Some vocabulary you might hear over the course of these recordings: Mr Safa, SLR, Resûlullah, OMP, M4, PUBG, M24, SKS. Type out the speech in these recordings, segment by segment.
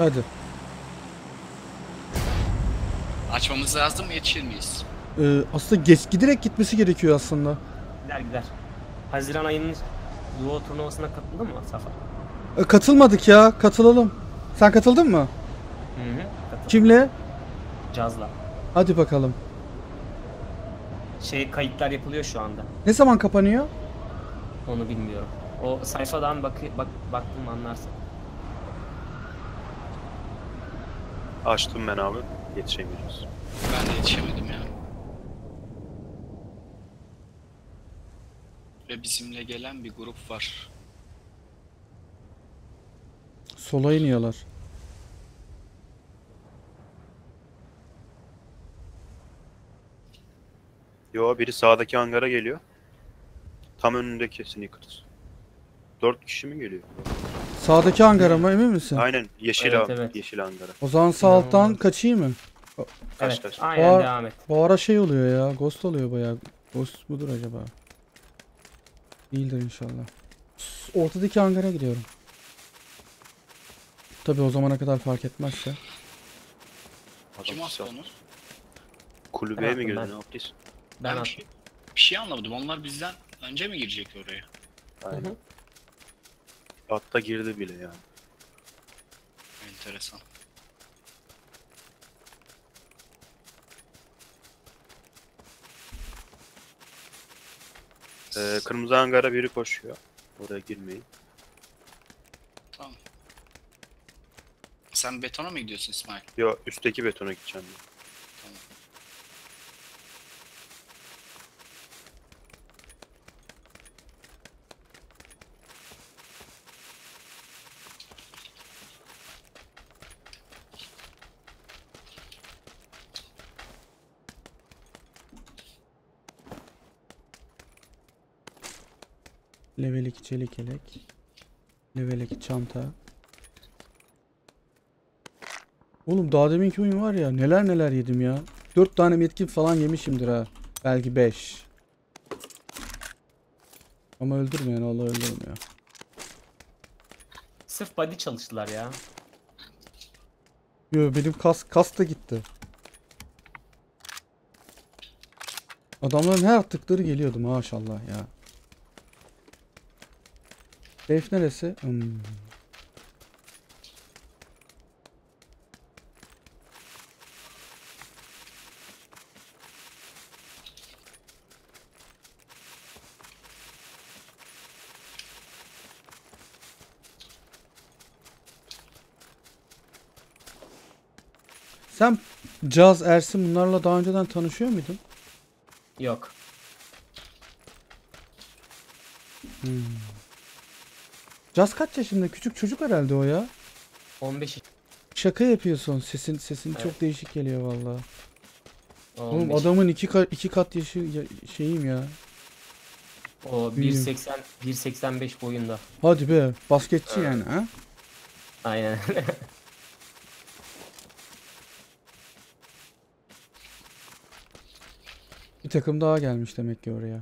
Hadi. Açmamız lazım mı? Yetişir miyiz? Aslında direkt gitmesi gerekiyor aslında. Gider gider. Haziran ayının Duo turnuvasına katıldın mı Safa? Katılmadık ya. Katılalım. Sen katıldın mı? Hı hı. Katıldım. Kimle? Cazla. Hadi bakalım. Kayıtlar yapılıyor şu anda. Ne zaman kapanıyor? Onu bilmiyorum. O sayfadan baktım anlarsın. Açtım ben abi. Yetişemiyoruz. Ben de yetişemedim ya. Ve bizimle gelen bir grup var. Sola iniyorlar. Yo, biri sağdaki hangara geliyor. Tam önündeki sneakers. 4 kişi mi geliyor? Sağdaki hangara mı, emin misin? Aynen, yeşil, evet, evet. Yeşil hangara. O zaman sağ alttan kaçayım mı? Evet, kaç. Aynen, devam et. Bu ara şey oluyor ya, ghost oluyor bayağı. Ghost mudur acaba? Değildir inşallah. Ortadaki hangara gidiyorum. Tabii o zamana kadar fark etmezse. Kim attı onu? Kulübeye mi girdin? Ne yaptıysan? Ben bir şey anlamadım. Onlar bizden önce mi girecek oraya? Aynen. Hı-hı. Hatta girdi bile yani. Enteresan. Kırmızı hangara biri koşuyor. Oraya girmeyin. Tamam. Sen betona mı gidiyorsun İsmail? Yok, üstteki betona gideceğim ben. Tamam. Level 2 çelik elek. Level 2 çanta. Oğlum daha deminki oyun var ya, neler neler yedim ya. 4 tane medkit falan yemişimdir ha. Belki 5. Ama öldürmeyen Allah öldürmüyor. Sırf body çalıştılar ya. Yo, benim kas da gitti. Adamların her attıkları geliyordu maşallah ya. Safe neresi? Sen Caz, Ersin bunlarla daha önceden tanışıyor muydun? Yok. Caz kaç yaşında? Küçük çocuk herhalde o ya. 15. Şaka yapıyorsun. Sesin evet. Çok değişik geliyor vallahi. Oğlum adamın iki kat yaşı şeyim ya. O 1.80 1.85 boyunda. Hadi be, basketçi evet. Yani ha? Aynen. Bir takım daha gelmiş demek ki oraya.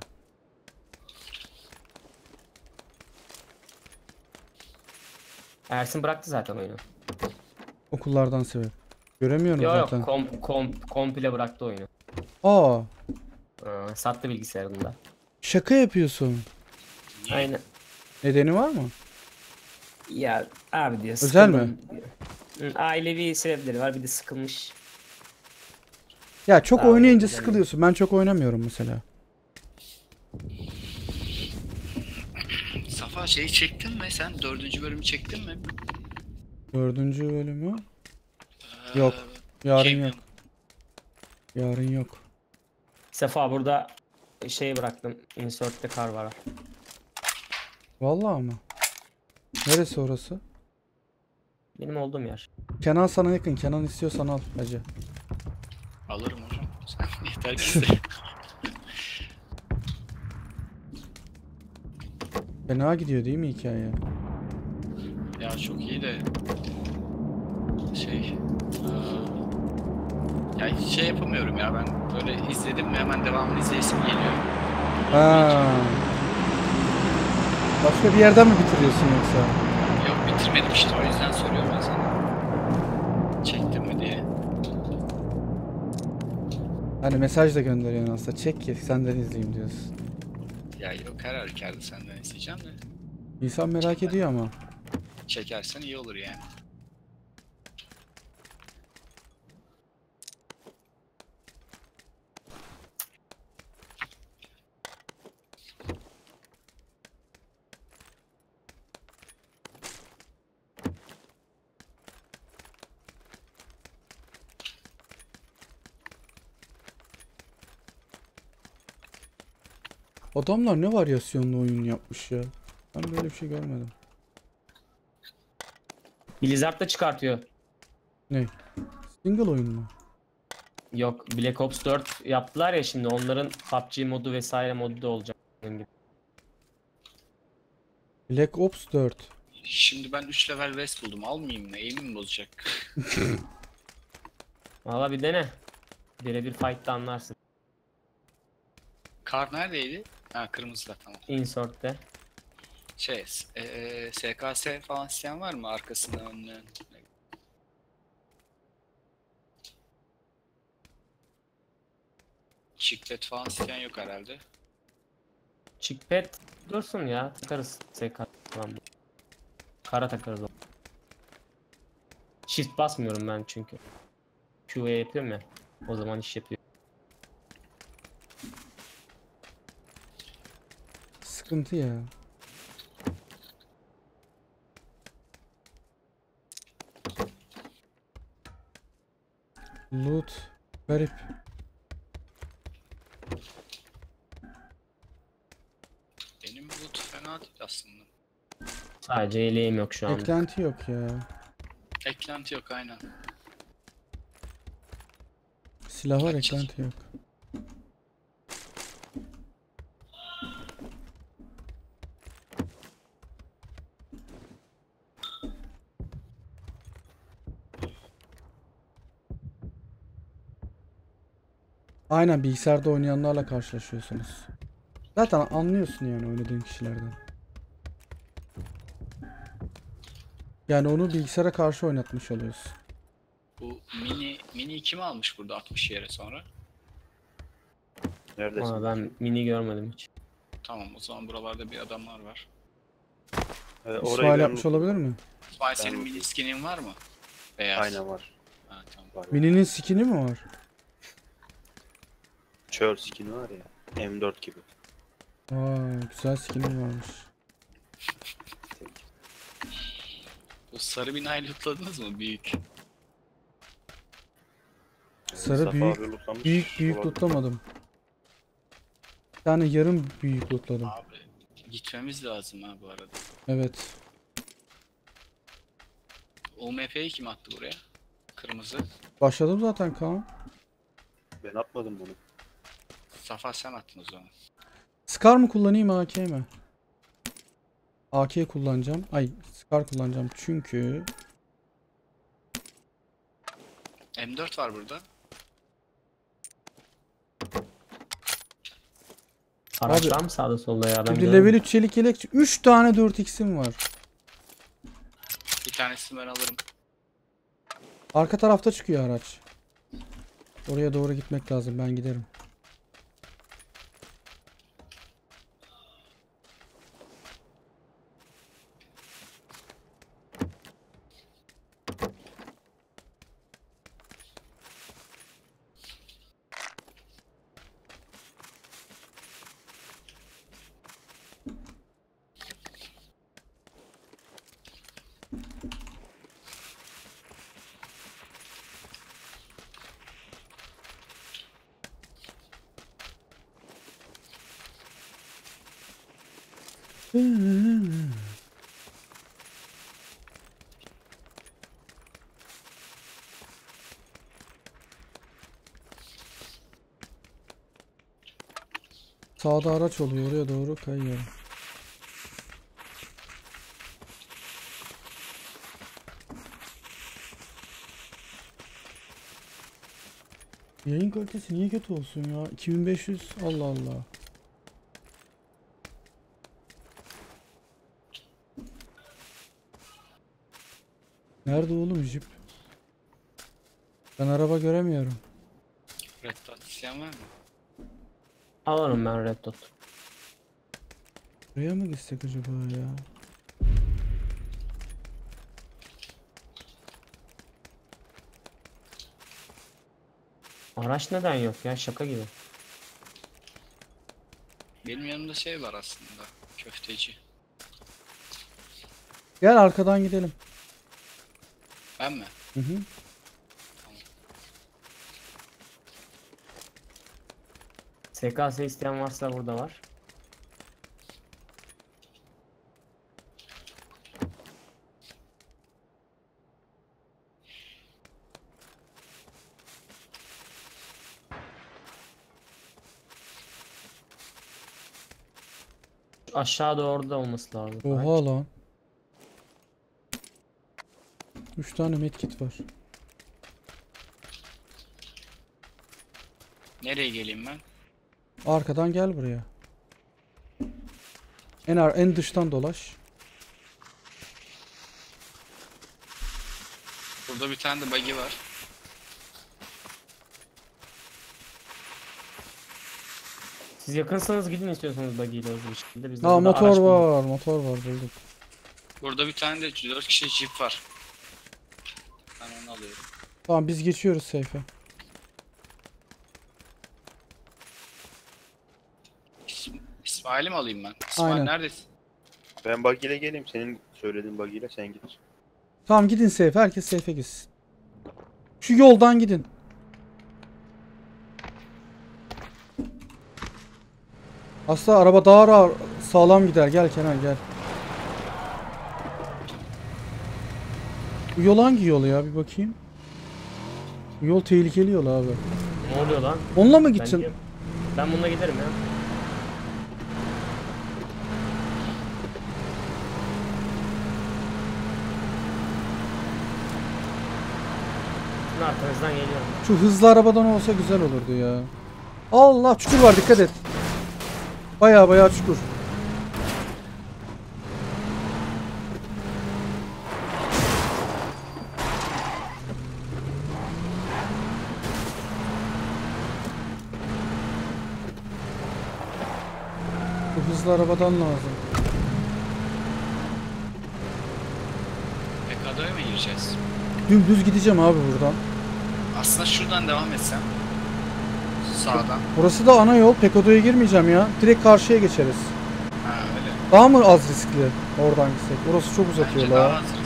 Ersin bıraktı zaten oyunu. Okullardan sebep. Göremiyorum yo, zaten. Yok komple bıraktı oyunu. Aa. Sattı bilgisayarını da. Şaka yapıyorsun. Aynen. Nedeni var mı? Ya abi diye sıkıldım. Özel mi? Ailevi sebepleri var, bir de sıkılmış. Ya çok daha oynayınca öyle sıkılıyorsun. Ben çok oynamıyorum mesela. Safa çektin mi? Sen 4. bölümü çektin mi? 4. bölümü? Yok. Yarın yok. Yarın yok. Safa burada bıraktım. Insert'te kar var. Vallahi mı? Neresi orası? Benim olduğum yer. Kenan sana yakın. Kenan istiyorsan al hacı. Alırım hocam. Sen yeter ki iste. Fena gidiyor değil mi hikaye? Ya çok iyi de ya yapamıyorum ya, ben böyle izledim mi hemen devamını izleyesim geliyor. Ha. Başka bir yerden mi bitiriyorsun yoksa? Yok, bitirmedim işte, o yüzden soruyorum ben sana. Hani mesaj da gönderiyorsun aslında. Çek ki senden izleyeyim diyorsun. Ya yok, her halükarda senden isteyeceğim de. İnsan merak ediyor ama. Çekersen iyi olur yani. Adamlar ne varyasyonlu oyun yapmış ya. Ben böyle bir şey görmedim. Blizzard da çıkartıyor. Ne? Single oyun mu? Yok, Black Ops 4 yaptılar ya şimdi, onların PUBG modu vesaire modu da olacak. Black Ops 4. Şimdi ben 3 level West buldum, almayayım mı? Eğimim bozacak. Valla bir dene. Birebir fight'ta anlarsın. Kar neredeydi? Ha, kırmızıda, tamam. Insort'te. Şey, SKS falan isteyen var mı? Arkasından önüne. Çikpet falan isteyen yok herhalde. Çikpet dursun ya, takarız SK falan. Kara takarız o. Shift basmıyorum ben çünkü. QA yapıyorum ya, o zaman iş yapıyor. Sıkıntı ya. Loot garip. Benim loot fena değil aslında. Sadece eleğim yok şu an. Eklenti yok ya. Eklenti yok, aynen. Silah var, eklenti yok. Aynen, bilgisayarda oynayanlarla karşılaşıyorsunuz. Zaten anlıyorsun yani oynadığın kişilerden. Yani onu bilgisayara karşı oynatmış oluyorsun. Bu mini kim almış burada 60 yere sonra? Neredesin? Aa, ben mini görmedim hiç. Tamam, o zaman buralarda bir adamlar var. İsmail yapmış olabilir mi? İsmail, senin mini skinin var mı? Beyaz. Aynen var. Ha, tamam. Var. Mini'nin skini mi var? Çöl skin var ya, M4 gibi. Aa, güzel skin'im varmış. O sarı binayı lootladınız mı? Büyük. Sarı Safa büyük lootlamadım. Bir tane yarım büyük lootladım. Abi gitmemiz lazım ha bu arada. Evet. OMP'yi kim attı buraya? Kırmızı. Başladım zaten Kaan. Ben atmadım bunu. Safa sen attın o zaman. Scar mı kullanayım, AK mi? AK kullanacağım. Ay, Scar kullanacağım çünkü. M4 var burada. Araçlar mı sağda solda ya? Bir level 3 çelik yelek. 3 tane 4x'im var. Bir tanesini ben alırım. Arka tarafta çıkıyor araç. Oraya doğru gitmek lazım, ben giderim. Sağda araç oluyor, oraya doğru kayıyorum. Yayın kalitesi niye kötü olsun ya? 2500, Allah Allah. Nerede oğlum jip? Ben araba göremiyorum. Red dot isteyen var mı? Alırım ben red dot. Buraya mı gitsek acaba ya? Araç neden yok ya, şaka gibi. Benim yanımda şey var aslında, köfteci. Gel arkadan gidelim. Ben mi? Hı hı. Tamam. SKS isteyen varsa burada var. Aşağı doğru da olması lazım. Oha lan. 3 tane medkit var. Nereye geleyim ben? Arkadan gel buraya. En dıştan dolaş. Burada bir tane de buggy var. Siz yakınsanız gidin istiyorsanız buggy ile hızlı bir şekilde. Bizde ha, motor var, motor var, bulduk. Burada bir tane de 4 kişi jeep var. Ben onu alıyorum. Tamam biz geçiyoruz safe'e. İsmail'i mi alayım ben? İsmail aynen. Neredesin? Ben buggy ile geleyim, senin söylediğin buggy ile sen git. Tamam gidin safe'e, herkes safe'e gitsin. Şu yoldan gidin. Aslında araba daha sağlam gider. Gel Kenan gel. Bu yol hangi yol ya? Bir bakayım. Bu yol tehlikeli yol abi. Ne oluyor lan? Onunla mı gitsin? Ben bununla giderim ya. Arkanızdan geliyorum. Şu hızlı arabadan olsa güzel olurdu ya. Allah, çukur var, dikkat et. Baya baya çukur. Bu hızlı arabadan lazım. Ekadoya mı gireceğiz? Dümdüz gideceğim abi buradan. Aslında şuradan devam etsem. Sağdan. Burası da ana yol. Pekodo'ya girmeyeceğim ya. Direkt karşıya geçeriz. Ha öyle. Daha mı az riskli oradan gitsek? Burası çok uzatıyor daha. Daha az riskli.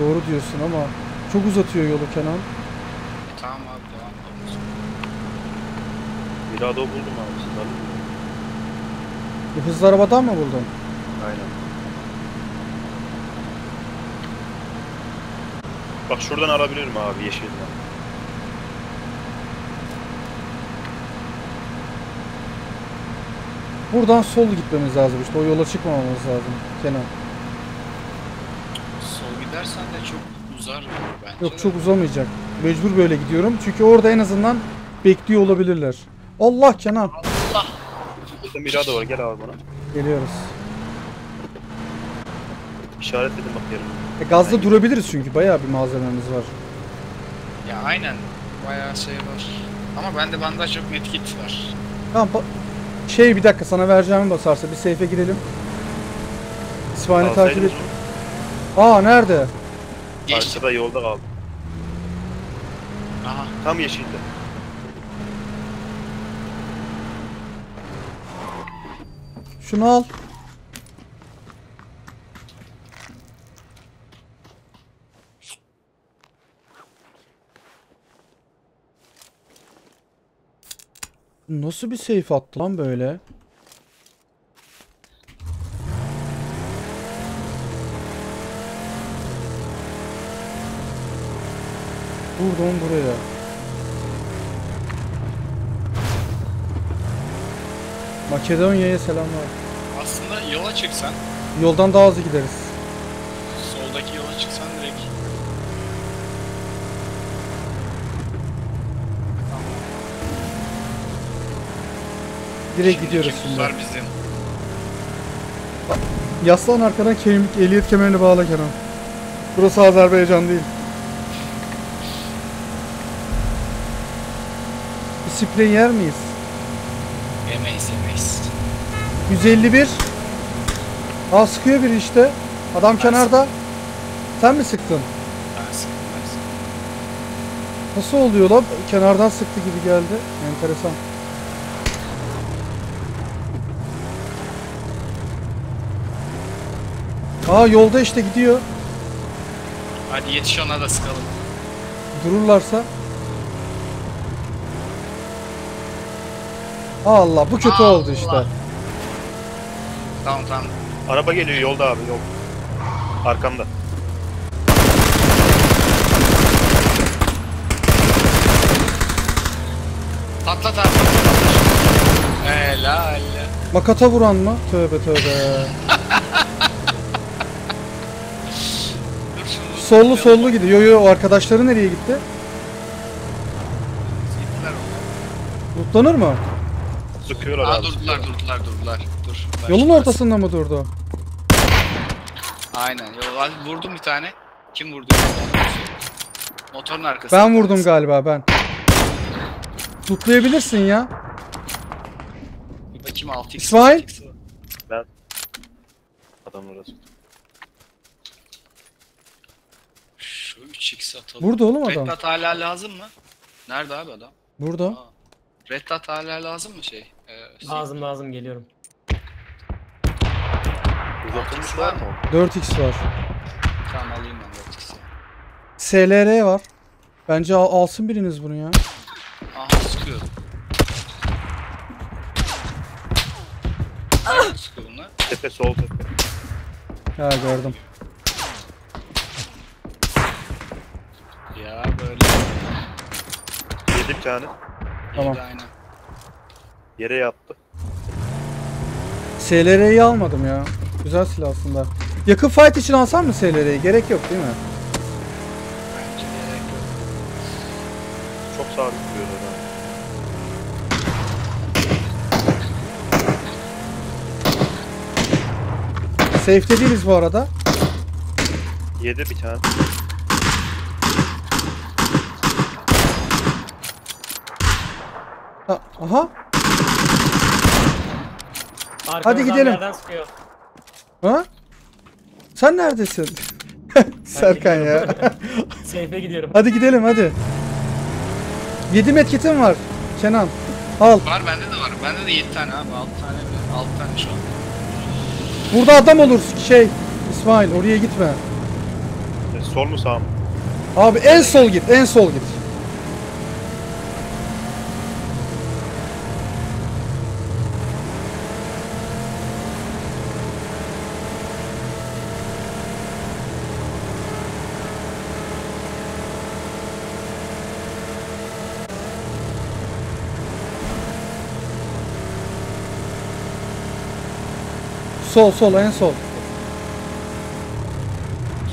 Doğru diyorsun ama çok uzatıyor yolu Kenan. Tamam abi devam edelim. Mirado buldum abi. Bu hızlı arabadan mı buldun? Aynen. Bak şuradan alabilirim abi, yeşilden. Buradan sol gitmemiz lazım işte, o yola çıkmamamız lazım Kenan. Sol gidersen de çok uzar bence. Yok çok uzamayacak. Mecbur böyle gidiyorum çünkü orada en azından bekliyor olabilirler. Allah Kenan. Allah. Burada Mirado var, gel abi bana. Geliyoruz. İşaretledim bak yerimi. Gazda aynen. Durabiliriz çünkü bayağı bir malzememiz var. Ya aynen. Bayağı şey var. Ama bende bandaj yok, medkit var. Tamam. Şey bir dakika, sana vereceğimi basarsa bir safe'e girelim. İsmail'i takip et. Aa nerede? Karşıda yolda kaldı. Aha tam yeşilde. Şunu al. Nasıl bir safe attı lan böyle? Buradan buraya. Makedonya'ya selamlar. Aslında yola çıksan. Yoldan daha hızlı gideriz. Soldaki yola çıksan direkt. Direkt gidiyoruz şimdi. Bizim. Yaslan arkadan ehliyet kemerini bağla Kenan. Burası Azerbaycan değil. Bir sprey yer miyiz? Yemeyiz. 151. Aa, sıkıyor biri işte. Adam ben kenarda. Sıktım. Sen mi sıktın? Ben sıktım. Nasıl oluyor lan? Kenardan sıktı gibi geldi. Enteresan. Aa, yolda işte gidiyor. Hadi yetiş, ona da sıkalım. Dururlarsa. Allah, bu kötü oldu işte. Tamam. Araba geliyor yolda abi, yol. Arkamda. Patlat abi. Helal. Makata vuran mı? Tövbe tövbe. Sollu gidiyor. Yo, arkadaşları nereye gitti? Tutlanır mı? Sıkıyorlar abi. Durdular. Dur. Yolun ortasında mı durdu? Aynen. Vurdum bir tane. Kim vurdu? Motorun arkasında. Ben vurdum galiba ben. Tutlayabilirsin ya. Bir bakayım 6x. İsmail. Ben. Adam orası. Şu 3x atalım. Burada oğlum adam. Red dot hala lazım mı? Nerede abi adam? Burada. Aa. Red dot hala lazım mı şey? Lazım geliyorum. 4x var mı? 4x var. Tamam, alayım ben 4x'i. SLR var. Bence alsın biriniz bunu ya. Aha, sıkıyorum. Sıkıyor bunlar. Tepe, sol tepe. Ha, gördüm. Ya böyle. 7 tane. Tamam. Yere yaptı. SLR'yi almadım ya. Güzel silah aslında. Yakın fight için alsam mı SLR'yi? Gerek yok değil mi? Bence gerek yok. Çok sabit duruyor adam. Safe'de değiliz bu arada. 7 bir tane. Aha. Arkamızdan. Hadi gidelim. Ha? Sen neredesin? Serkan ya. Seyfe gidiyorum. Hadi gidelim hadi. 7 medkitim var Kenan. Al. Var, bende de var. Bende de 7 tane abi. 6 tane şu an. Burada adam olur şey. İsmail, oraya gitme. Sol mu sağ mı? Abi en sol git. Sol en sol.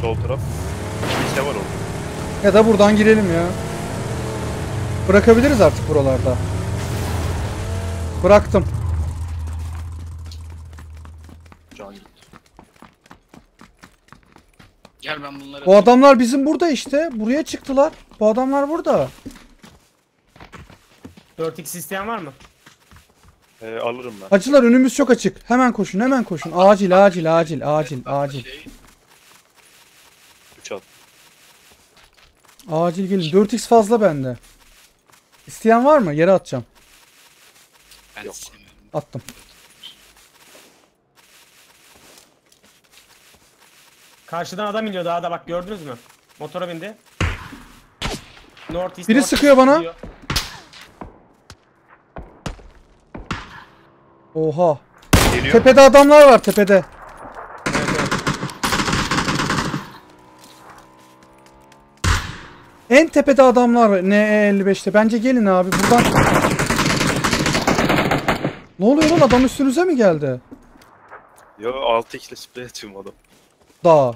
Sol taraf. Kimse var orada. Ya da buradan girelim ya. Bırakabiliriz artık buralarda. Bıraktım. Can gitti. Gel ben bunları. Bu adamlar bizim burada işte. Buraya çıktılar. Bu adamlar burada. 4x isteyen var mı? Alırım ben. Acılar, önümüz çok açık. Hemen koşun. Acil. Uçak. Acil gelin. 4x fazla bende. İsteyen var mı? Yere atacağım. Yok. Attım. Karşıdan adam iniyor daha da, bak gördünüz mü? Motora bindi. Biri sıkıyor bana. Gidiyor. Oha. Geliyor. Tepede adamlar var tepede. Evet. En tepede adamlar var. N55'te. Bence gelin abi buradan. Ne oluyor lan, adam üstünüze mi geldi? Yo, 6x ile sprey atıyorum adam. Daha.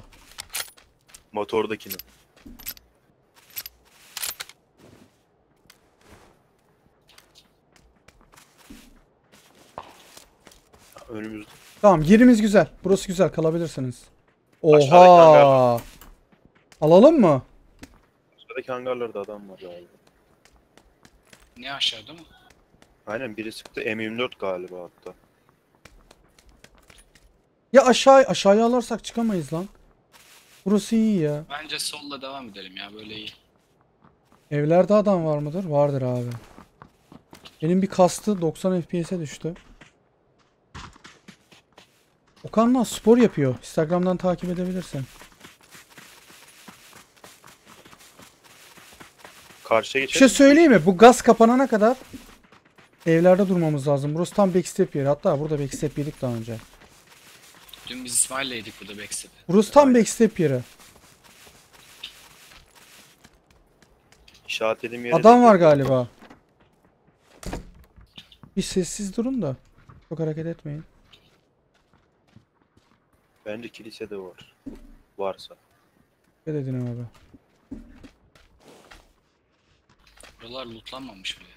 Motordakini. Önümüzde. Tamam, yerimiz güzel. Burası güzel, kalabilirsiniz. Oha. Alalım mı? Aşağıdaki hangarlarda adam var galiba. Ne aşağıda mı? Aynen biri sıktı M24 galiba hatta. Ya aşağıya alarsak çıkamayız lan. Burası iyi ya. Bence solla devam edelim ya, böyle iyi. Evlerde adam var mıdır? Vardır abi. Benim bir kastı 90 FPS'e düştü. Okan'la spor yapıyor. Instagram'dan takip edebilirsin. Karşıya geçelim. Bir şey söyleyeyim mi? Bu gaz kapanana kadar evlerde durmamız lazım. Burası tam backstep yeri. Hatta burada backstep yedik daha önce. Dün biz İsmail'le yedik burada backstep. Burası tam backstep yeri. İşaret edeyim yere. Adam var galiba. Bir sessiz durun da. Çok hareket etmeyin. Bence kilisede var. Varsa. Ne dedin abi? Buralar lootlanmamış bile.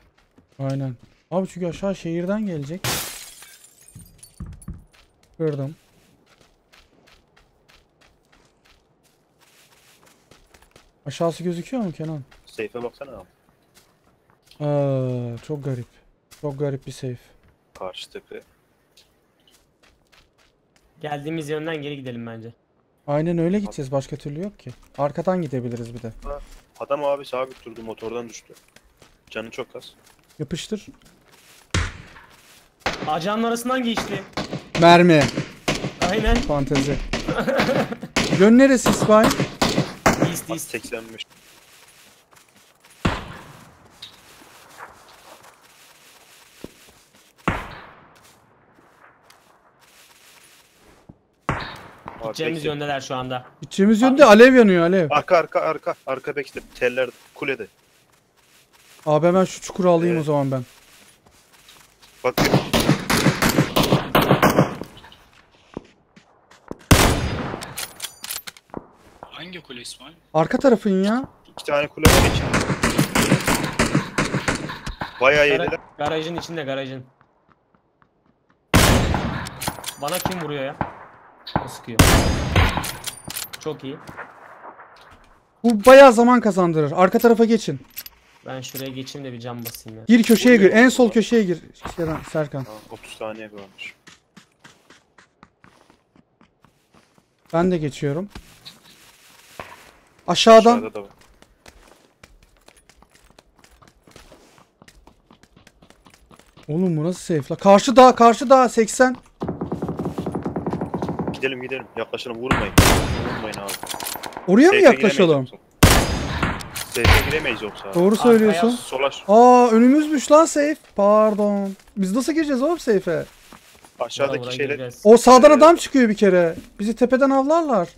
Aynen. Abi çünkü aşağı şehirden gelecek. Gördüm. Aşağısı gözüküyor mu Kenan? Safe'e baksana abi. Aa, çok garip. Çok garip bir safe. Karşı tepe. Geldiğimiz yönden geri gidelim bence. Aynen öyle gideceğiz. Başka türlü yok ki. Arkadan gidebiliriz bir de. Adam abi sabit durdu. Motordan düştü. Canı çok az. Yapıştır. Ağacın arasından geçti. Mermi. Aynen. Fantezi. Yön neresi İsmail? East. 85. Gideceğimiz yöndeler şu anda. Gideceğimiz yönde alev yanıyor, alev. Arka bekle. Teller kulede. Abi hemen şu çukuru alayım o zaman ben. Bak. Hangi kule İsmail? Arka tarafın ya. İki tane kule var içinde. Bayağı yediler. Garajın içinde, garajın. Bana kim vuruyor ya? O sıkıyor. Çok iyi. Bu bayağı zaman kazandırır. Arka tarafa geçin. Ben şuraya geçeyim de bir cam basayım ya. Gir köşeye gir. En sol köşeye gir. Serkan. 30 saniye kalmış. Ben de geçiyorum. Aşağıdan. Oğlum bu nasıl safe la? Karşı dağ 80. Gidelim. Yaklaşalım. Vurmayın abi. Oraya mı yaklaşalım? Safe'e giremeyiz yoksa. Doğru söylüyorsun. Solaş. Aa önümüzmüş lan safe. Pardon. Biz nasıl gireceğiz oğlum safe'e? Aşağıdaki şeyler. O sağdan adam çıkıyor bir kere. Bizi tepeden avlarlar.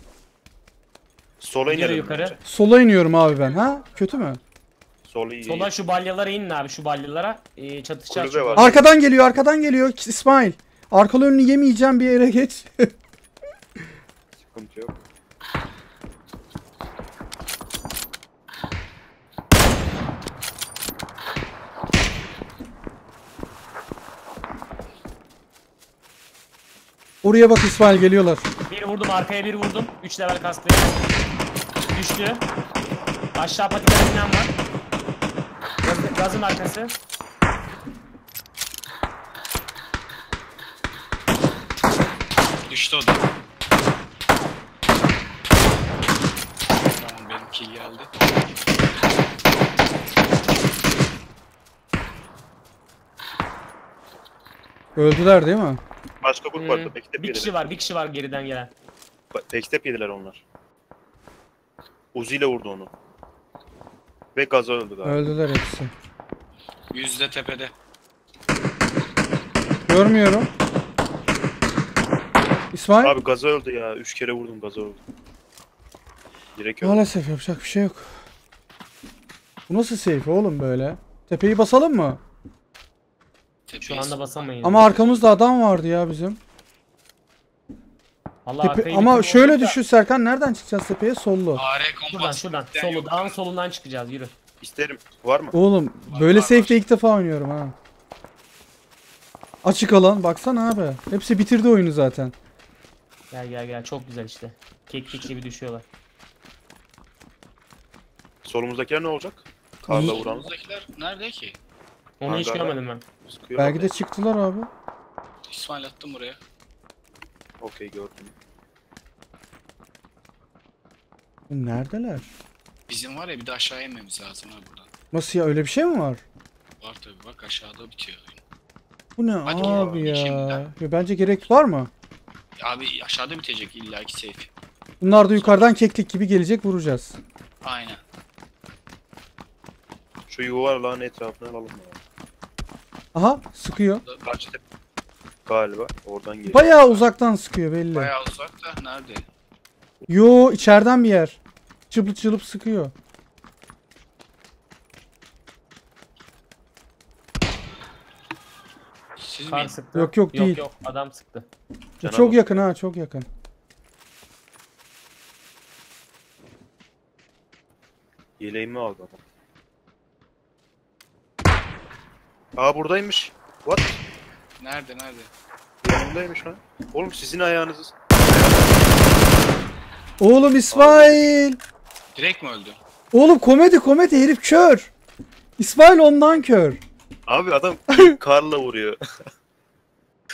Sola inelim. Yukarı. Sola iniyorum abi ben. Ha? Kötü mü? Sola şu balyalara inin abi, şu balyalara. Çatışacak. Arkadan geliyor İsmail. Arkalı önünü yemeyeceğim bir yere geç. Sıkıntı yok. Oraya bak İsmail, geliyorlar. Biri vurdum, arkaya biri vurdum. 3 level kastı. Düştü. Aşağı patikada inen var. Gazın arkası. Düştü o da. Tamam benim kill geldi. Öldüler değil mi? Başka grup vardı. Bir kişi var geriden gelen. Backstep yediler onlar. Uzi ile vurdu onu. Ve gaza öldü galiba. Öldüler hepsi. Yüzde tepede. Görmüyorum. İsmail? Abi gaza öldü ya. 3 kere vurdum, gaza öldü. Direkt öldü. Maalesef yapacak bir şey yok. Bu nasıl safe oğlum böyle? Tepeyi basalım mı? Şu anda basamayız. Ama arkamızda adam vardı ya bizim. Ama şöyle düşün Serkan, nereden çıkacağız tepeye? Sollu. Şuradan. Solu. Dağın solundan çıkacağız. Yürü. İsterim. Var mı? Oğlum böyle safe'de ilk defa oynuyorum ha. Açık alan. Baksana abi. Hepsi bitirdi oyunu zaten. Gel. Çok güzel işte. Keklik gibi düşüyorlar. Solumuzdakiler ne olacak? Karla vuran. Solumuzdakiler nerede ki? Onu hangarda hiç görmedim ben. Sıkıyor belki de çıktılar abi. İsmail attım buraya. Okey, gördüm. Neredeler? Bizim var ya, bir de aşağıya inmemiz lazım ha buradan. Nasıl ya, öyle bir şey mi var? Var tabi, bak aşağıda bitiyor oyun. Bu ne hadi abi ya? Bence gerek var mı? Abi aşağıda bitecek illaki safe. Bunlar da yukarıdan keklik gibi gelecek, vuracağız. Aynen. Şu yuvarlağın etrafına alalım ya. Aha sıkıyor. Kaçtı galiba, oradan geliyor. Bayağı uzaktan sıkıyor belli. Bayağı uzakta, nerede? Yo, içeriden bir yer. Çıplıp çıplıp sıkıyor. Siz mi? Sıktı. Yok yok değil. Yok yok, adam sıktı. Çok yakın ha, çok yakın. Yeleğimi aldı adam. Aa buradaymış. What? Nerede nerede? Yanındaymış lan. Oğlum sizin ayağınızız. Oğlum İsmail. Abi. Direkt mi öldü? Oğlum komedi komedi, herif kör. İsmail ondan kör. Abi adam karla vuruyor.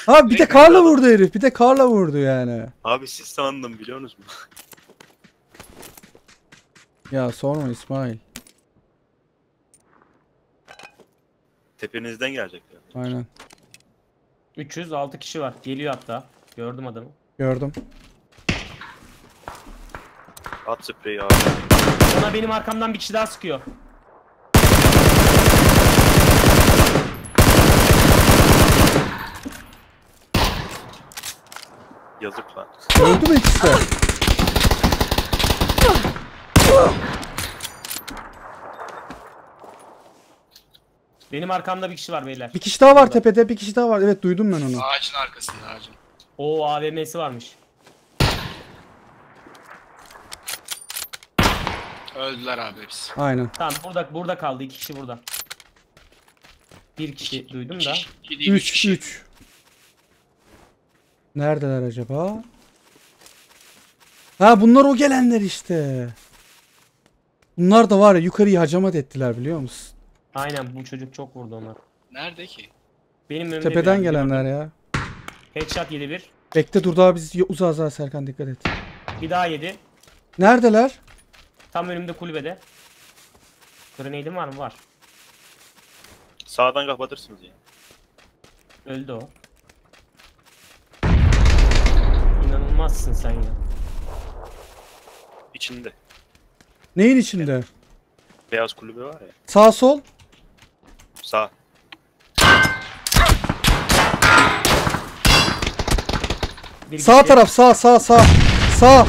Abi bir de karla vurdu herif. Bir de karla vurdu yani. Abi siz sandım biliyor musunuz? Ya sorma İsmail. Tepenizden gelecekler. Aynen. 306 kişi var. Geliyor hatta. Gördüm adamı. Gördüm. At spreyi abi. Bana benim arkamdan bir kişi daha sıkıyor. Yazık lan. Öldü mü ikisi? Benim arkamda bir kişi var beyler. Bir kişi daha var tepede, bir kişi daha var. Evet duydum ben onu. Ağacın arkasında, ağacın. Oo, AVM'si varmış. Öldüler abi hepsi. Aynen. Tamam burada kaldı, iki kişi burada. Bir kişi duydum da. Üç. Neredeler acaba? Ha bunlar o gelenler işte. Bunlar da var ya, yukarıyı hacamat ettiler biliyor musun? Aynen, bu çocuk çok vurdu onlar. Nerede ki? Benim önümde. Tepeden gelenler ya. Headshot yedi bir. Bekle dur, daha biz uzağa Serkan dikkat et. Bir daha yedi. Neredeler? Tam önümde kulübede. Grenade'im var mı? Var. Sağdan kapatırsınız yani. Öldü o. İnanılmazsın sen ya. İçinde. Neyin içinde? Evet. Beyaz kulübe var ya. Sağ sol. Sağ. Bir sağ kişi. Taraf sağ. Sağ.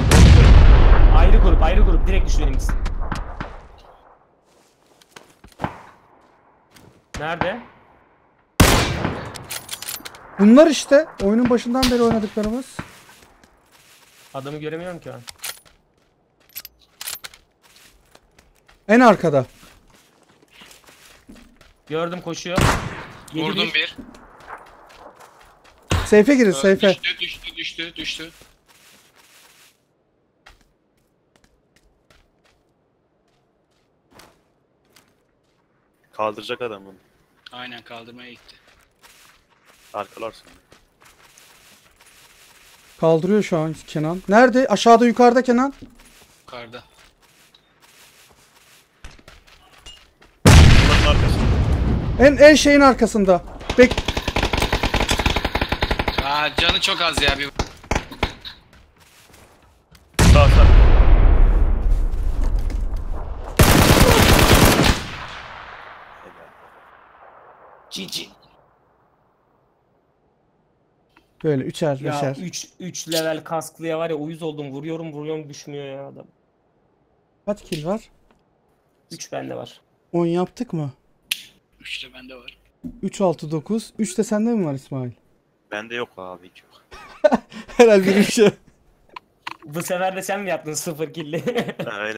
Ayrı grup direkt düşürelim biz. Nerede? Bunlar işte oyunun başından beri oynadıklarımız. Adamı göremiyorum ki ben. En arkada. Gördüm, koşuyor. Vurdum bir. Seyfe girin, seyfe. Düştü. Kaldıracak adam bunu. Aynen, kaldırmaya gitti. Arkalarsın. Kaldırıyor şu an Kenan. Nerede? Aşağıda, yukarıda Kenan. Yukarıda. En şeyin arkasında. Aa, canı çok az ya bir. Sağ. Cici. Böyle üçer. 3 level kasklıya var ya, uyuz oldum, vuruyorum düşmüyor ya adam. Kaç kill var? 3 bende var. 10 yaptık mı? 3 de bende var. 3 6 9. 3 de sende mi var İsmail? Bende yok abi, hiç yok. Herhalde bir şey. Bu sefer de sen mi yaptın 0 kill'i?